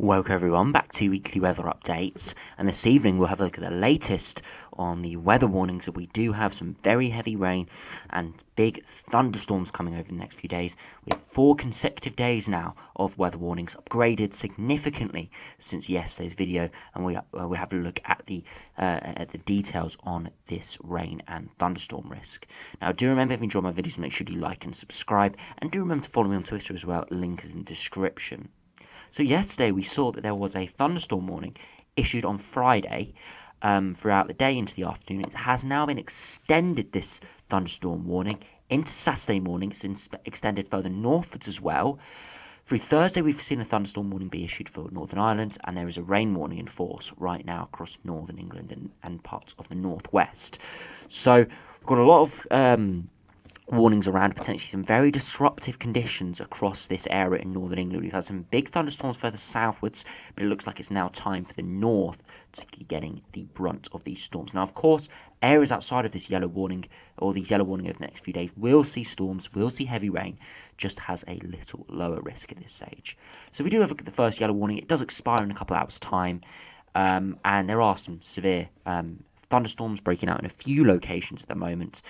Welcome everyone back to Weekly Weather Updates, and this evening we'll have a look at the latest on the weather warnings that we do have some very heavy rain and big thunderstorms coming over the next few days. We have 4 consecutive days now of weather warnings upgraded significantly since yesterday's video, and we have a look at the details on this rain and thunderstorm risk. Now do remember, if you enjoy my videos, make sure you like and subscribe, and do remember to follow me on Twitter as well, link is in the description. So yesterday we saw that there was a thunderstorm warning issued on Friday throughout the day into the afternoon. It has now been extended, this thunderstorm warning, into Saturday morning. It's extended further northwards as well. Through Thursday we've seen a thunderstorm warning be issued for Northern Ireland, and there is a rain warning in force right now across Northern England and parts of the Northwest. So we've got a lot of warnings around potentially some very disruptive conditions across this area in Northern England. We've had some big thunderstorms further southwards, but it looks like it's now time for the north to be getting the brunt of these storms. Now, of course, areas outside of this yellow warning, or these yellow warning over the next few days, will see storms, will see heavy rain, just has a little lower risk at this stage. So we do have a look at the first yellow warning. It does expire in a couple of hours' time, and there are some severe thunderstorms breaking out in a few locations at the moment,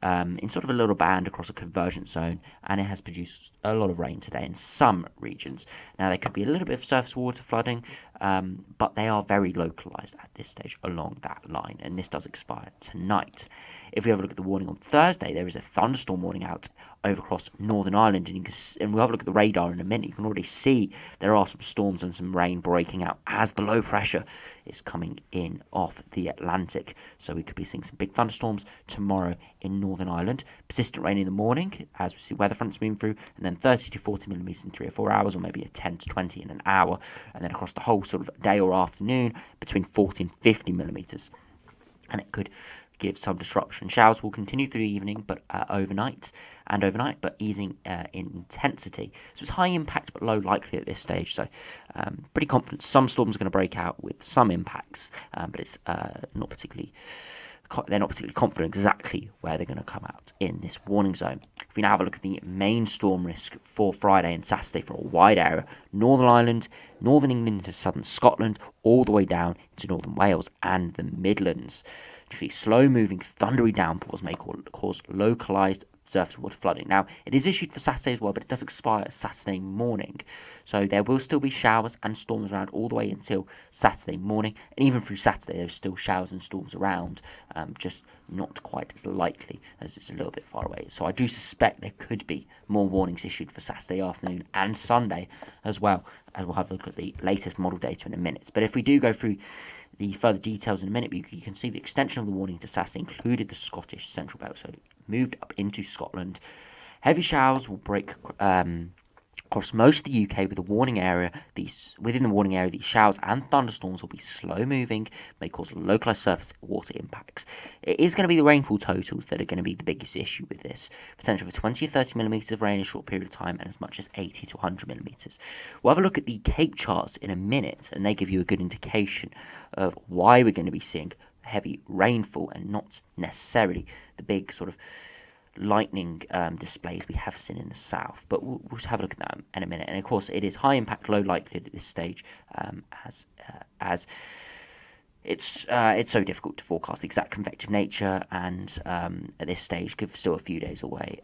in sort of a little band across a convergence zone, and it has produced a lot of rain today in some regions. Now there could be a little bit of surface water flooding, but they are very localized at this stage along that line, and this does expire tonight. If we have a look at the warning on Thursday, there is a thunderstorm warning out over across Northern Ireland, and we'll have a look at the radar in a minute. You can already see there are some storms and some rain breaking out as the low pressure is coming in off the Atlantic. So we could be seeing some big thunderstorms tomorrow in Northern Ireland. Persistent rain in the morning as we see weather fronts moving through, and then 30 to 40 millimetres in 3 or 4 hours, or maybe a 10 to 20 in an hour, and then across the whole sort of day or afternoon between 40 and 50 millimetres. And it could give some disruption. Showers will continue through the evening, but overnight, but easing in intensity. So it's high impact but low likely at this stage. So pretty confident some storms are going to break out with some impacts, but it's not particularly. They're not particularly confident exactly where they're going to come out in this warning zone. If we now have a look at the main storm risk for Friday and Saturday for a wide area, Northern Ireland, Northern England to Southern Scotland, all the way down to Northern Wales and the Midlands. You see slow-moving, thundery downpours may cause localised surface water flooding. Now, it is issued for Saturday as well, but it does expire Saturday morning. So there will still be showers and storms around all the way until Saturday morning. And even through Saturday, there's still showers and storms around, just not quite as likely as it's a little bit far away. So I do suspect there could be more warnings issued for Saturday afternoon and Sunday as well. And we'll have a look at the latest model data in a minute. But if we do go through the further details in a minute, you can see the extension of the warning to Saturday included the Scottish Central Belt, so it moved up into Scotland. Heavy showers will break across most of the UK with the warning area. Within the warning area, these showers and thunderstorms will be slow moving, may cause localised surface water impacts. It is going to be the rainfall totals that are going to be the biggest issue with this. Potential for 20 or 30 millimetres of rain in a short period of time, and as much as 80 to 100 millimetres. We'll have a look at the CAPE charts in a minute, and they give you a good indication of why we're going to be seeing heavy rainfall and not necessarily the big sort of lightning displays we have seen in the south, but we'll have a look at that in a minute. And of course, it is high impact, low likelihood at this stage, as it's so difficult to forecast the exact convective nature, and at this stage, still a few days away.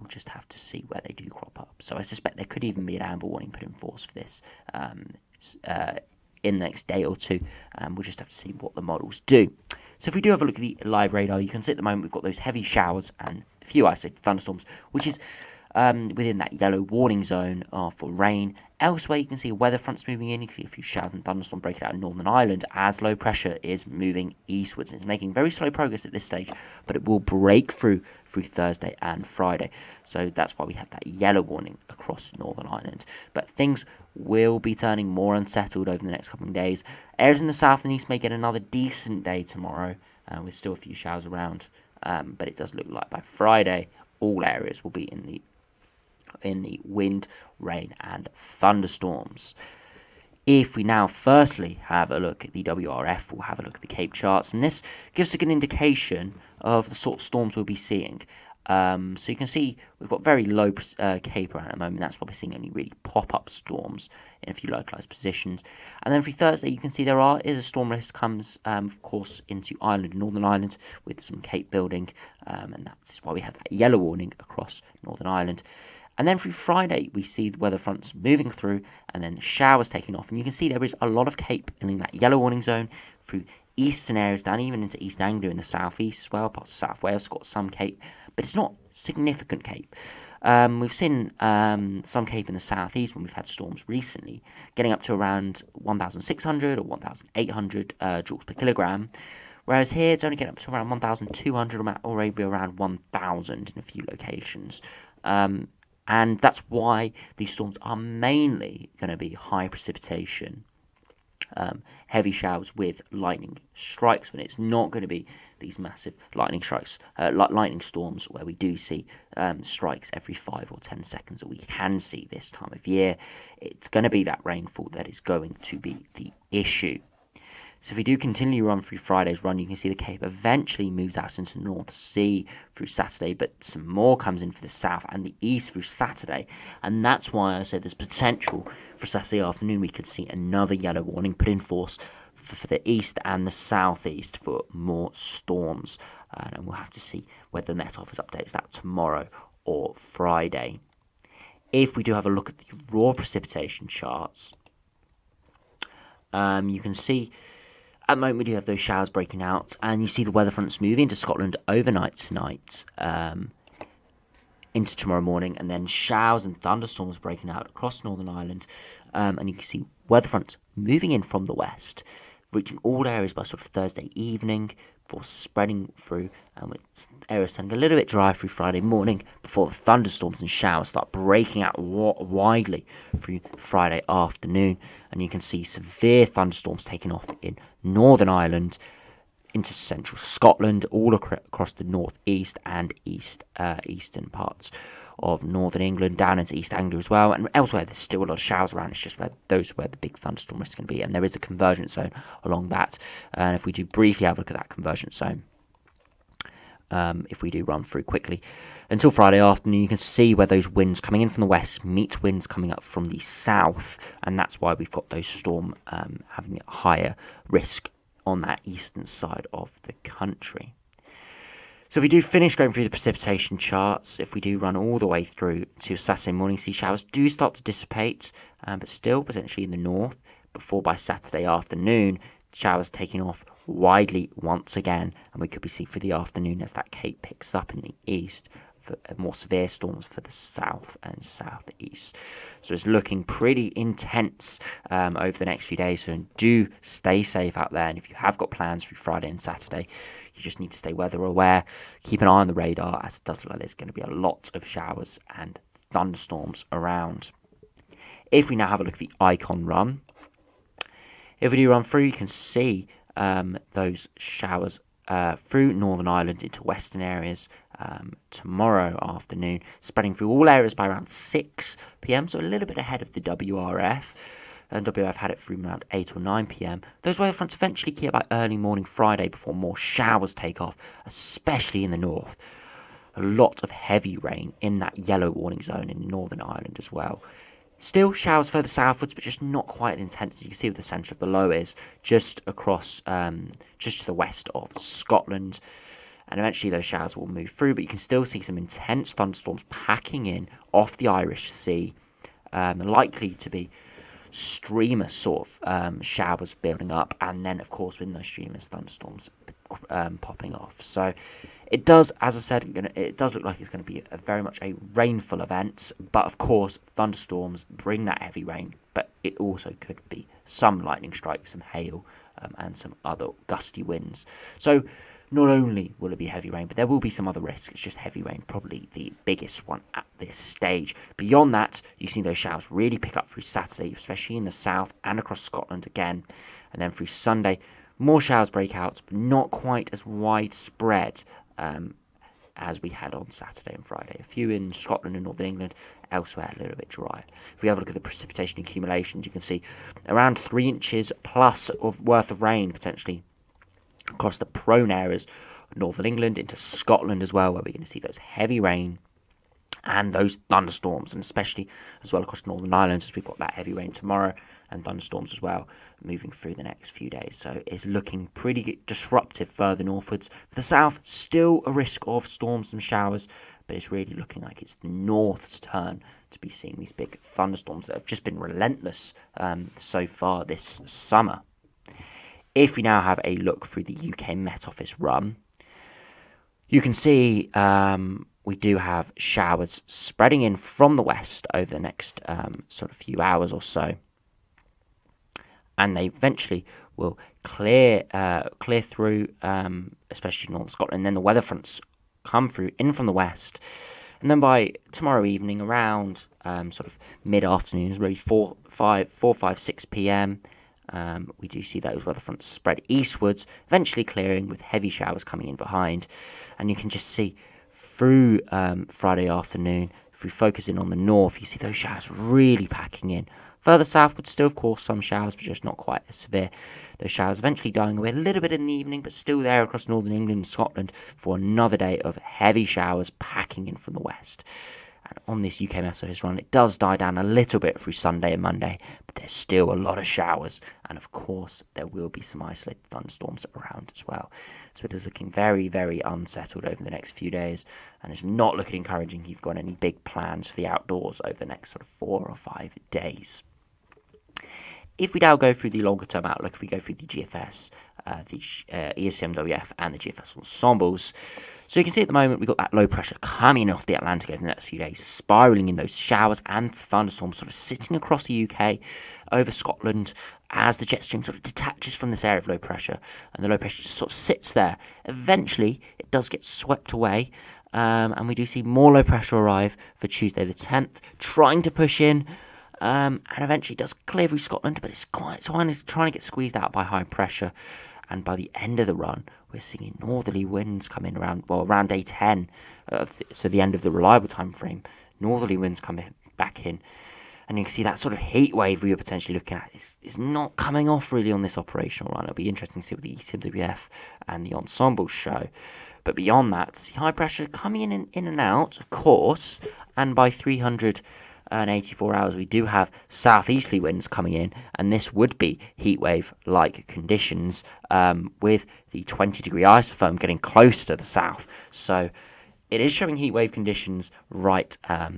We'll just have to see where they do crop up. So I suspect there could even be an amber warning put in force for this in the next day or two, and we'll just have to see what the models do. So if we do have a look at the live radar, you can see at the moment we've got those heavy showers and a few isolated thunderstorms, which is within that yellow warning zone for rain. Elsewhere, you can see weather fronts moving in. You can see a few showers and thunderstorms breaking out in Northern Ireland as low pressure is moving eastwards. It's making very slow progress at this stage, but it will break through Thursday and Friday. So that's why we have that yellow warning across Northern Ireland. But things will be turning more unsettled over the next couple of days. Areas in the south and east may get another decent day tomorrow, with still a few showers around. But it does look like by Friday, all areas will be in the wind, rain and thunderstorms. If we now firstly have a look at the WRF, we'll have a look at the CAPE charts, and this gives a good indication of the sort of storms we'll be seeing. So you can see we've got very low CAPE at the moment. That's why we're seeing only really pop-up storms in a few localised positions. And then for Thursday, you can see there is a storm risk comes, of course, into Ireland and Northern Ireland with some CAPE building, and that's why we have that yellow warning across Northern Ireland. And then through Friday, we see the weather fronts moving through and then showers taking off. And you can see there is a lot of CAPE in that yellow warning zone through eastern areas down even into East Anglia in the southeast as well. Parts of South Wales got some CAPE, but it's not significant CAPE. We've seen some CAPE in the southeast when we've had storms recently, getting up to around 1,600 or 1,800 joules per kilogram. Whereas here, it's only getting up to around 1,200 or maybe around 1,000 in a few locations. And that's why these storms are mainly going to be high precipitation, heavy showers with lightning strikes. When it's not going to be these massive lightning strikes, lightning storms where we do see strikes every 5 or 10 seconds that we can see this time of year. It's going to be that rainfall that is going to be the issue. So if we do continue run through Friday's run, you can see the CAPE eventually moves out into the North Sea through Saturday, but some more comes in for the south and the east through Saturday. And that's why I say there's potential for Saturday afternoon we could see another yellow warning put in force for the east and the southeast for more storms. And we'll have to see whether the Met Office updates that tomorrow or Friday. If we do have a look at the raw precipitation charts, you can see at the moment, we do have those showers breaking out, and you see the weather fronts move into Scotland overnight tonight, into tomorrow morning, and then showers and thunderstorms breaking out across Northern Ireland, and you can see weather fronts moving in from the west, reaching all areas by sort of Thursday evening, before spreading through, and with areas turning a little bit dry through Friday morning, before the thunderstorms and showers start breaking out widely through Friday afternoon. And you can see severe thunderstorms taking off in Northern Ireland, into central Scotland, all across the northeast and eastern parts of northern England, down into East Anglia as well, and elsewhere. There's still a lot of showers around. It's just where the big thunderstorm risk is going to be, and there is a convergence zone along that. And if we do briefly have a look at that convergence zone, if we do run through quickly until Friday afternoon, you can see where those winds coming in from the west meet winds coming up from the south, and that's why we've got those storm having a higher risk on that eastern side of the country. So if we do finish going through the precipitation charts, if we do run all the way through to Saturday morning, see showers do start to dissipate, but still potentially in the north, before by Saturday afternoon, showers taking off widely once again, and we could be seeing for the afternoon as that CAPE picks up in the east, for more severe storms for the south and southeast. So it's looking pretty intense over the next few days. So do stay safe out there. And if you have got plans through Friday and Saturday, you just need to stay weather aware. Keep an eye on the radar, as it does look like there's going to be a lot of showers and thunderstorms around. If we now have a look at the ICON run, if we do run through, you can see those showers through Northern Ireland into western areas tomorrow afternoon, spreading through all areas by around 6 p.m, so a little bit ahead of the WRF, and WRF had it through around 8 or 9 p.m. Those weather fronts eventually clear by early morning Friday before more showers take off, especially in the north. A lot of heavy rain in that yellow warning zone in Northern Ireland as well. Still showers further southwards, but just not quite as intense. You can see where the centre of the low is, just across, just to the west of Scotland. And eventually those showers will move through, but you can still see some intense thunderstorms packing in off the Irish Sea. Likely to be streamer sort of showers building up, and then, of course, within those streamers, thunderstorms popping off. So it does, as I said, it does look like it's going to be a very much a rainful event, but of course thunderstorms bring that heavy rain, but it also could be some lightning strikes, some hail, and some other gusty winds. So not only will it be heavy rain, but there will be some other risks. It's just heavy rain, probably the biggest one at this stage. Beyond that, you see those showers really pick up through Saturday, especially in the south and across Scotland again. And then through Sunday, more showers break out, but not quite as widespread as we had on Saturday and Friday. A few in Scotland and Northern England, elsewhere a little bit drier. If we have a look at the precipitation accumulations, you can see around 3 inches plus of worth of rain potentially across the prone areas northern England, into Scotland as well, where we're going to see those heavy rain and those thunderstorms, and especially as well across Northern Ireland, as we've got that heavy rain tomorrow and thunderstorms as well moving through the next few days. So it's looking pretty disruptive further northwards. For the south, still a risk of storms and showers, but it's really looking like it's the north's turn to be seeing these big thunderstorms that have just been relentless so far this summer. If we now have a look through the UK Met Office run, you can see we do have showers spreading in from the west over the next sort of few hours or so, and they eventually will clear through, especially northern Scotland. Then the weather fronts come through in from the west, and then by tomorrow evening around sort of mid-afternoon, really 4, 5, 6 p.m. We do see those weather fronts spread eastwards, eventually clearing with heavy showers coming in behind. And you can just see through Friday afternoon, if we focus in on the north, you see those showers really packing in. Further southwards, still of course some showers, but just not quite as severe. Those showers eventually dying away a little bit in the evening, but still there across northern England and Scotland for another day of heavy showers packing in from the west. And on this UK Met Office run, it does die down a little bit through Sunday and Monday, but there's still a lot of showers, and of course there will be some isolated thunderstorms around as well. So it is looking very, very unsettled over the next few days, and it's not looking encouraging if you've got any big plans for the outdoors over the next sort of 4 or 5 days. If we now go through the longer term outlook, if we go through the GFS, the ECMWF and the GFS ensembles, so you can see at the moment we've got that low pressure coming off the Atlantic over the next few days, spiralling in those showers and thunderstorms sort of sitting across the UK over Scotland as the jet stream sort of detaches from this area of low pressure, and the low pressure just sort of sits there. Eventually it does get swept away, and we do see more low pressure arrive for Tuesday the 10th, trying to push in, and eventually does clear through Scotland, but it's trying to get squeezed out by high pressure. And by the end of the run, we're seeing northerly winds come in around day 10, so the end of the reliable time frame. Northerly winds come back in, and you can see that sort of heat wave we were potentially looking at is not coming off really on this operational run. It'll be interesting to see what the ECMWF and the ensemble show. But beyond that, see high pressure coming in and out, of course, and by 384 hours, we do have southeasterly winds coming in, and this would be heatwave like conditions, with the 20-degree isotherm getting close to the south. So it is showing heatwave conditions right at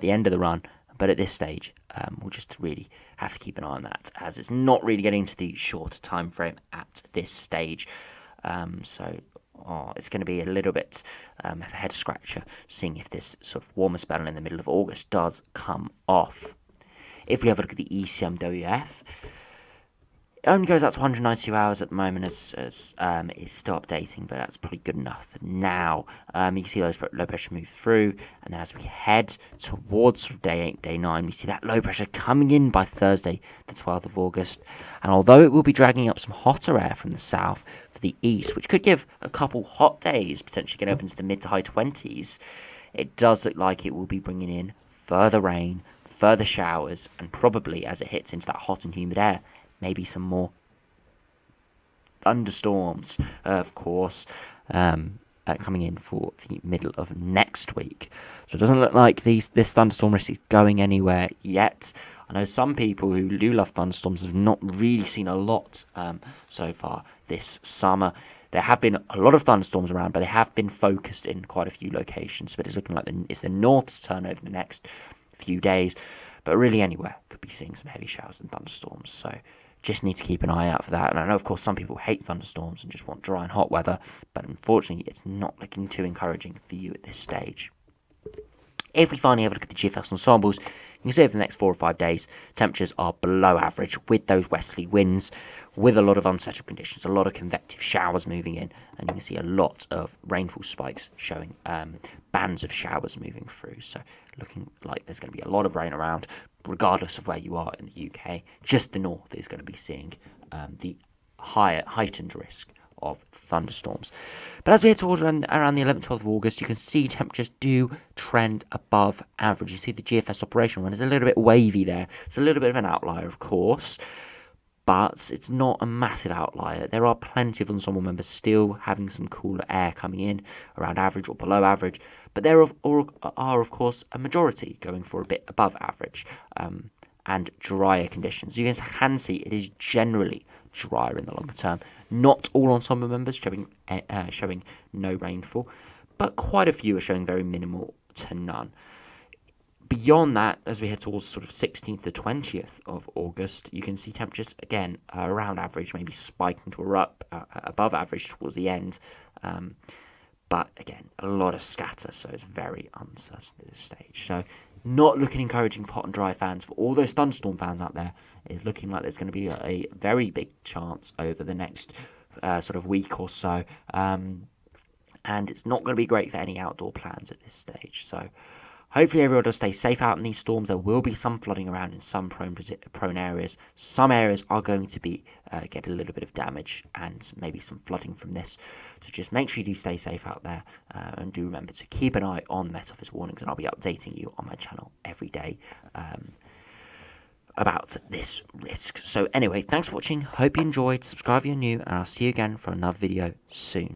the end of the run, but at this stage we'll just really have to keep an eye on that, as it's not really getting to the shorter time frame at this stage. It's going to be a little bit of a head scratcher, seeing if this sort of warmer spell in the middle of August does come off. If we have a look at the ECMWF, it only goes out to 192 hours at the moment, as it's still updating, but that's probably good enough for now. You can see those low pressure move through, and then as we head towards sort of day 8, day 9, we see that low pressure coming in by Thursday, the 12th of August. And although it will be dragging up some hotter air from the south for the east, which could give a couple hot days, potentially getting up into the mid to high 20s, it does look like it will be bringing in further rain, further showers, and probably, as it hits into that hot and humid air, maybe some more thunderstorms, of course, coming in for the middle of next week. So it doesn't look like this thunderstorm risk is going anywhere yet. I know some people who do love thunderstorms have not really seen a lot so far this summer. There have been a lot of thunderstorms around, but they have been focused in quite a few locations. But it's looking like it's the north's turn over the next few days. But really anywhere could be seeing some heavy showers and thunderstorms. So just need to keep an eye out for that. And I know, of course, some people hate thunderstorms and just want dry and hot weather, but unfortunately it's not looking too encouraging for you at this stage. If we finally have a look at the GFS ensembles, you can see over the next 4 or 5 days, temperatures are below average with those westerly winds, with a lot of unsettled conditions, a lot of convective showers moving in, and you can see a lot of rainfall spikes showing bands of showers moving through. So looking like there's going to be a lot of rain around, regardless of where you are in the UK. Just the north is going to be seeing the heightened risk of thunderstorms. But as we head towards around the 11th, 12th of August, you can see temperatures do trend above average. You see the GFS operation run is a little bit wavy there. It's a little bit of an outlier, of course, but it's not a massive outlier. There are plenty of ensemble members still having some cooler air coming in around average or below average, but there are of course a majority going for a bit above average and drier conditions. You guys can see it is generally drier in the longer term. Not all ensemble members showing no rainfall, but quite a few are showing very minimal to none. Beyond that, as we head towards sort of 16th to 20th of August, you can see temperatures again around average, maybe spiking to above average towards the end. But again, a lot of scatter, so it's very uncertain at this stage. So not looking encouraging for hot and dry fans. For all those thunderstorm fans out there, it's looking like there's going to be a very big chance over the next sort of week or so. And it's not going to be great for any outdoor plans at this stage. So hopefully everyone does stay safe out in these storms. There will be some flooding around in some prone areas. Some areas are going to be get a little bit of damage and maybe some flooding from this. So just make sure you do stay safe out there and do remember to keep an eye on Met Office warnings, and I'll be updating you on my channel every day about this risk. So anyway, thanks for watching. Hope you enjoyed. Subscribe if you're new, and I'll see you again for another video soon.